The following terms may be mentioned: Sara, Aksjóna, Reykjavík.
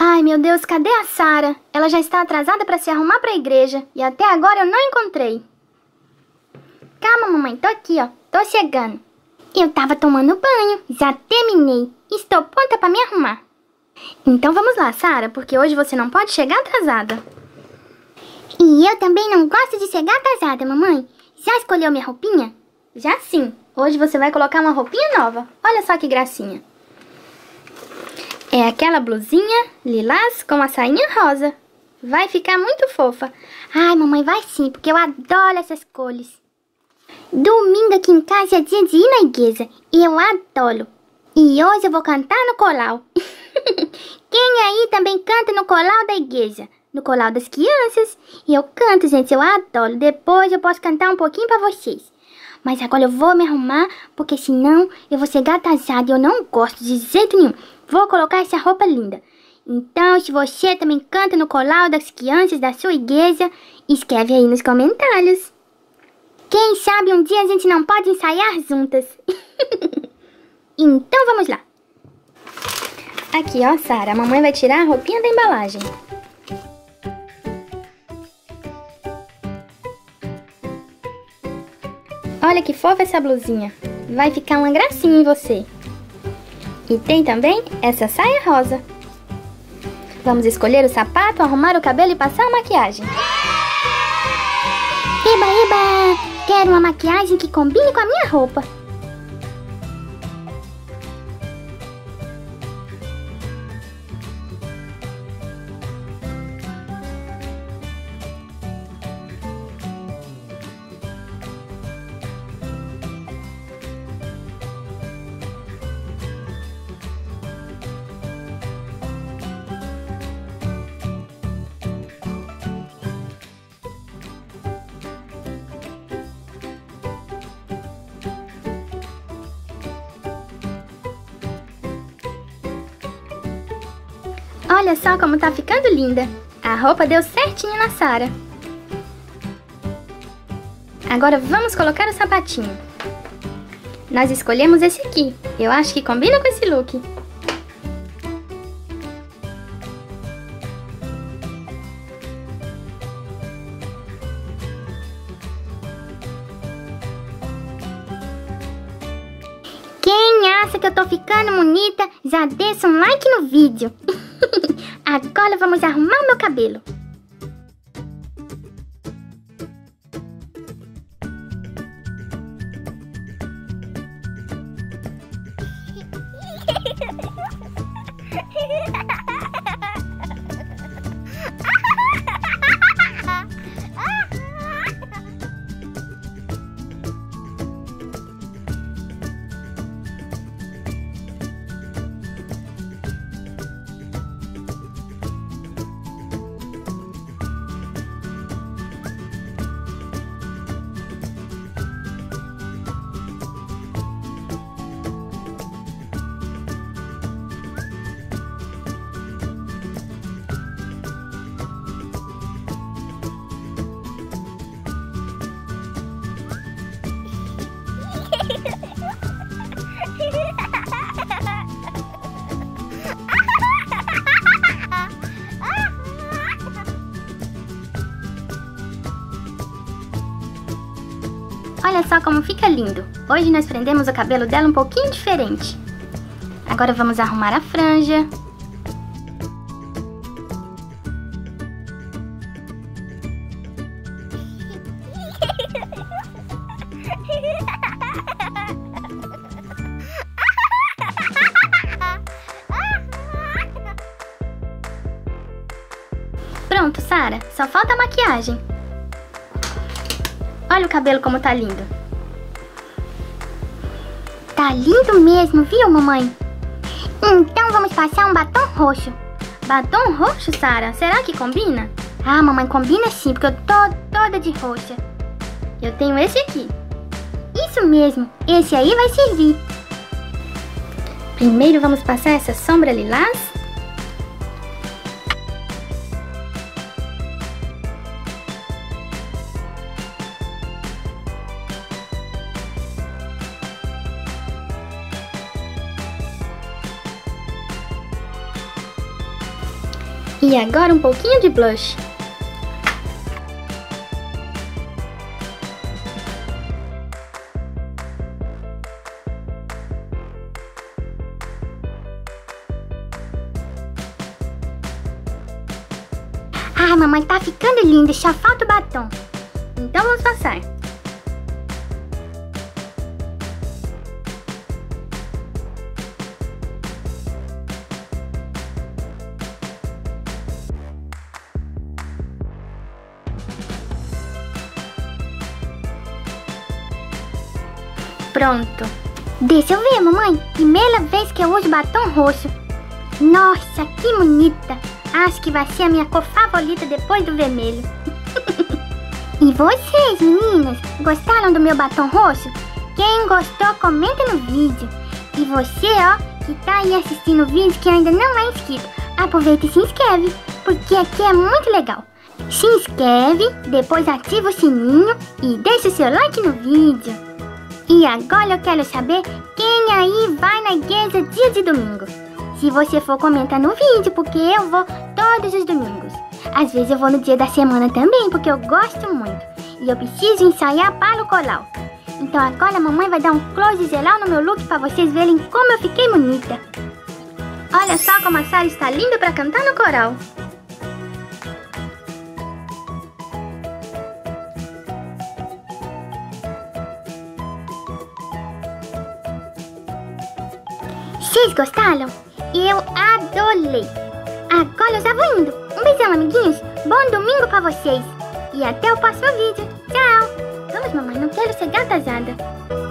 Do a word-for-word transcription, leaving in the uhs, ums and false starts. Ai, meu Deus, cadê a Sara? Ela já está atrasada para se arrumar para a igreja e até agora eu não encontrei. Calma, mamãe, tô aqui, ó. Tô chegando. Eu tava tomando banho. Já terminei. Estou pronta para me arrumar. Então vamos lá, Sara, porque hoje você não pode chegar atrasada. E eu também não gosto de chegar atrasada, mamãe. Já escolheu minha roupinha? Já sim. Hoje você vai colocar uma roupinha nova. Olha só que gracinha. É aquela blusinha lilás com a sainha rosa. Vai ficar muito fofa. Ai, mamãe, vai sim, porque eu adoro essas cores. Domingo aqui em casa é dia de ir na igreja. Eu adoro. E hoje eu vou cantar no coral. Quem aí também canta no coral da igreja? No coral das crianças. E eu canto, gente, eu adoro. Depois eu posso cantar um pouquinho pra vocês. Mas agora eu vou me arrumar, porque senão eu vou chegar atrasada e eu não gosto de jeito nenhum. Vou colocar essa roupa linda. Então, se você também canta no coral das crianças da sua igreja, escreve aí nos comentários. Quem sabe um dia a gente não pode ensaiar juntas. Então, vamos lá. Aqui, ó, Sara, a mamãe vai tirar a roupinha da embalagem. Olha que fofa essa blusinha. Vai ficar uma gracinha em você. E tem também essa saia rosa. Vamos escolher o sapato, arrumar o cabelo e passar a maquiagem. Eba, eba! Quero uma maquiagem que combine com a minha roupa. Olha só como tá ficando linda. A roupa deu certinho na Sara. Agora vamos colocar o sapatinho. Nós escolhemos esse aqui. Eu acho que combina com esse look. Quem acha que eu tô ficando bonita, já deixa um like no vídeo. Agora vamos arrumar o meu cabelo. Olha só como fica lindo. Hoje nós prendemos o cabelo dela um pouquinho diferente. Agora vamos arrumar a franja. Pronto, Sara. Só falta a maquiagem. Olha o cabelo como tá lindo. Tá lindo mesmo, viu, mamãe? Então vamos passar um batom roxo. Batom roxo, Sara? Será que combina? Ah, mamãe, combina sim, porque eu tô toda de roxa. Eu tenho esse aqui. Isso mesmo, esse aí vai servir. Primeiro vamos passar essa sombra lilás. E agora um pouquinho de blush. Ah, mamãe tá ficando linda, só falta o batom. Então vamos passar. Pronto. Deixa eu ver, mamãe. Primeira vez que eu uso batom roxo. Nossa, que bonita. Acho que vai ser a minha cor favorita depois do vermelho. E vocês, meninas, gostaram do meu batom roxo? Quem gostou, comenta no vídeo. E você, ó, que tá aí assistindo o vídeo que ainda não é inscrito, aproveita e se inscreve, porque aqui é muito legal. Se inscreve, depois ativa o sininho e deixa o seu like no vídeo. E agora eu quero saber quem aí vai na igreja dia de domingo. Se você for comentar no vídeo, porque eu vou todos os domingos. Às vezes eu vou no dia da semana também, porque eu gosto muito. E eu preciso ensaiar para o coral. Então agora a mamãe vai dar um close geral no meu look para vocês verem como eu fiquei bonita. Olha só como a Sara está linda para cantar no coral. Vocês gostaram? Eu adorei! Agora eu já vou indo! Um beijão, amiguinhos! Bom domingo pra vocês! E até o próximo vídeo! Tchau! Vamos, mamãe, não quero ser atrasada!